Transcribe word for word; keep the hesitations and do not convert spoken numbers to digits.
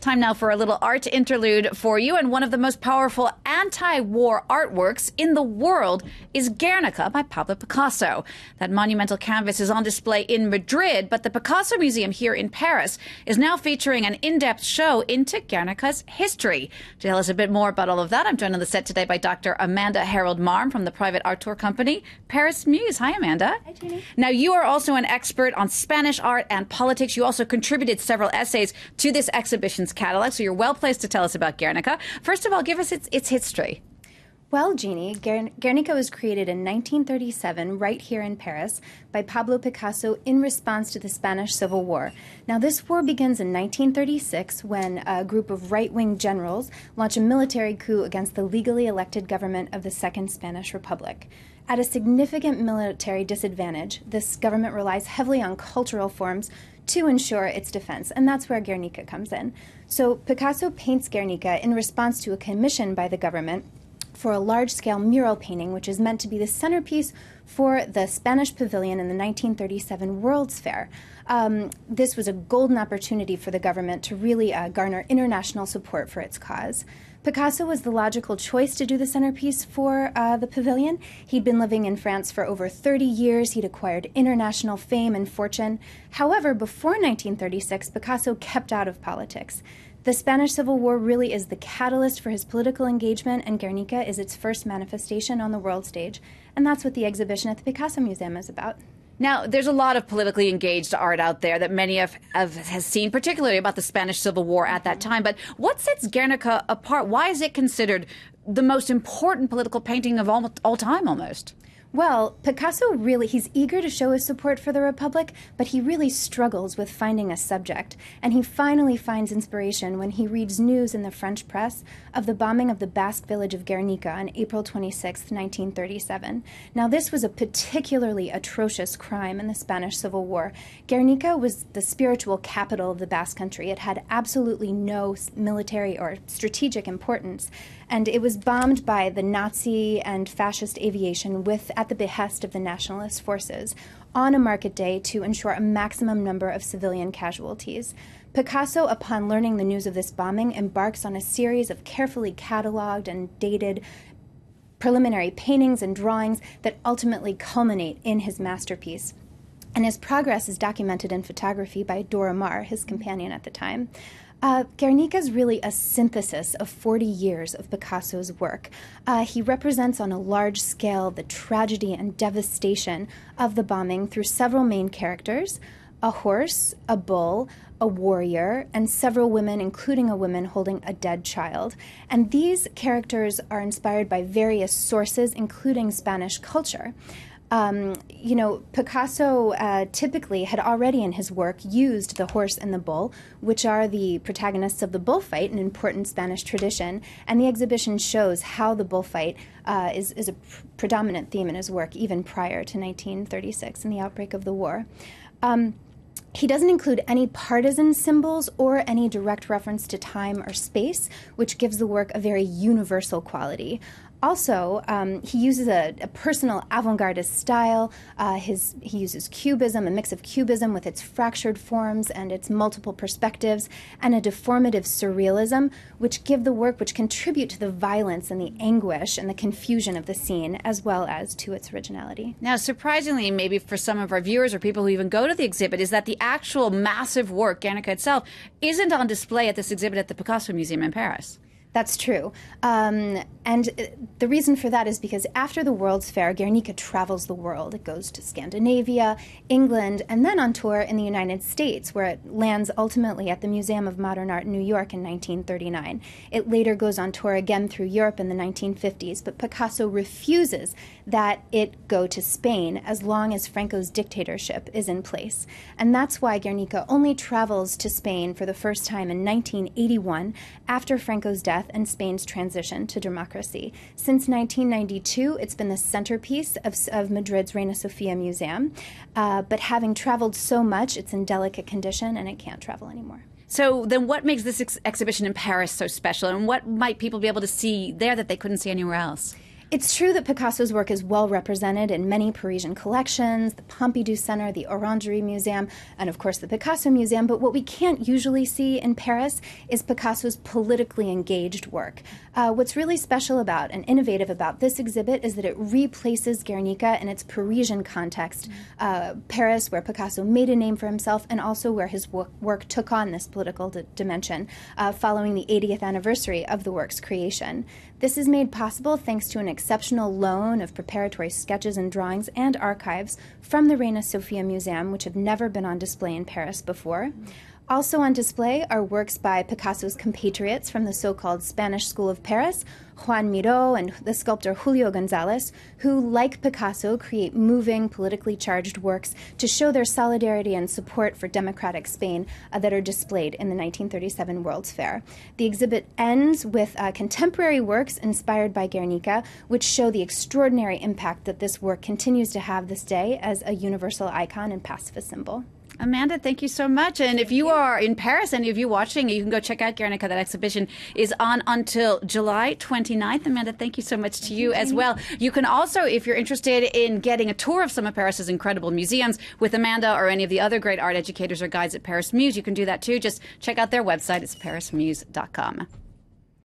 Time now for a little art interlude for you, and one of the most powerful anti-war artworks in the world is Guernica by Pablo Picasso. That monumental canvas is on display in Madrid, but the Picasso Museum here in Paris is now featuring an in-depth show into Guernica's history. To tell us a bit more about all of that, I'm joined on the set today by Doctor Amanda Herold-Marme from the private art tour company Paris Muse. Hi, Amanda. Hi, Jeannie. Now, you are also an expert on Spanish art and politics. You also contributed several essays to this exhibition's catalog, so you're well placed to tell us about Guernica. First of all, give us its, its history. Well, Jeannie, Guer- Guernica was created in nineteen thirty-seven right here in Paris by Pablo Picasso in response to the Spanish Civil War. Now, this war begins in nineteen thirty-six when a group of right-wing generals launch a military coup against the legally elected government of the Second Spanish Republic. At a significant military disadvantage, this government relies heavily on cultural forms to ensure its defense, and that's where Guernica comes in. So Picasso paints Guernica in response to a commission by the government for a large-scale mural painting, which is meant to be the centerpiece for the Spanish pavilion in the nineteen thirty-seven World's Fair. Um, this was a golden opportunity for the government to really uh, garner international support for its cause. Picasso was the logical choice to do the centerpiece for uh, the pavilion. He'd been living in France for over thirty years. He'd acquired international fame and fortune. However, before nineteen thirty-six, Picasso kept out of politics. The Spanish Civil War really is the catalyst for his political engagement, and Guernica is its first manifestation on the world stage. And that's what the exhibition at the Picasso Museum is about. Now, there's a lot of politically engaged art out there that many of us have seen, particularly about the Spanish Civil War at that time. But what sets Guernica apart? Why is it considered the most important political painting of all, all time, almost? Well, Picasso really, he's eager to show his support for the Republic, but he really struggles with finding a subject. And he finally finds inspiration when he reads news in the French press of the bombing of the Basque village of Guernica on April twenty-sixth, nineteen thirty-seven. Now, this was a particularly atrocious crime in the Spanish Civil War. Guernica was the spiritual capital of the Basque country. It had absolutely no military or strategic importance. And it was bombed by the Nazi and fascist aviation with at the behest of the nationalist forces on a market day to ensure a maximum number of civilian casualties. Picasso, upon learning the news of this bombing, embarks on a series of carefully cataloged and dated preliminary paintings and drawings that ultimately culminate in his masterpiece. And his progress is documented in photography by Dora Maar, his companion at the time. Uh, Guernica is really a synthesis of forty years of Picasso's work. Uh, he represents on a large scale the tragedy and devastation of the bombing through several main characters: a horse, a bull, a warrior, and several women, including a woman holding a dead child. And these characters are inspired by various sources, including Spanish culture. Um, you know, Picasso uh, typically had already in his work used the horse and the bull, which are the protagonists of the bullfight, an important Spanish tradition, and the exhibition shows how the bullfight uh, is, is a pr predominant theme in his work even prior to nineteen thirty-six and the outbreak of the war. Um, He doesn't include any partisan symbols or any direct reference to time or space, which gives the work a very universal quality. Also, um, he uses a, a personal avant-garde style. Uh, his, he uses cubism, a mix of cubism with its fractured forms and its multiple perspectives, and a deformative surrealism, which give the work, which contribute to the violence and the anguish and the confusion of the scene, as well as to its originality. Now, surprisingly, maybe for some of our viewers or people who even go to the exhibit, is that the actual massive work, Guernica itself, isn't on display at this exhibit at the Picasso Museum in Paris. That's true. Um, and the reason for that is because after the World's Fair, Guernica travels the world. It goes to Scandinavia, England, and then on tour in the United States, where it lands ultimately at the Museum of Modern Art in New York in nineteen thirty-nine. It later goes on tour again through Europe in the nineteen fifties, but Picasso refuses that it go to Spain as long as Franco's dictatorship is in place. And that's why Guernica only travels to Spain for the first time in nineteen eighty-one after Franco's death and Spain's transition to democracy. Since nineteen ninety-two, it's been the centerpiece of, of Madrid's Reina Sofia Museum, uh, but having traveled so much, it's in delicate condition and it can't travel anymore. So then what makes this ex exhibition in Paris so special, and what might people be able to see there that they couldn't see anywhere else? It's true that Picasso's work is well represented in many Parisian collections, the Pompidou Center, the Orangerie Museum, and of course the Picasso Museum, but what we can't usually see in Paris is Picasso's politically engaged work. Uh, what's really special about and innovative about this exhibit is that it replaces Guernica in its Parisian context, uh, Paris, where Picasso made a name for himself and also where his work, work took on this political d dimension uh, following the eightieth anniversary of the work's creation. This is made possible thanks to an exceptional loan of preparatory sketches and drawings and archives from the Reina Sofia Museum, which have never been on display in Paris before. Also on display are works by Picasso's compatriots from the so-called Spanish School of Paris, Juan Miró and the sculptor Julio Gonzalez, who, like Picasso, create moving, politically charged works to show their solidarity and support for democratic Spain uh, that are displayed in the nineteen thirty-seven World's Fair. The exhibit ends with uh, contemporary works inspired by Guernica, which show the extraordinary impact that this work continues to have this day as a universal icon and pacifist symbol. Amanda, thank you so much. And if you are in Paris and if you're watching, you can go check out Guernica. That exhibition is on until July twenty-ninth. Amanda, thank you so much to you as well. You can also, if you're interested in getting a tour of some of Paris's incredible museums with Amanda or any of the other great art educators or guides at Paris Muse, you can do that too. Just check out their website. It's parismuse dot com.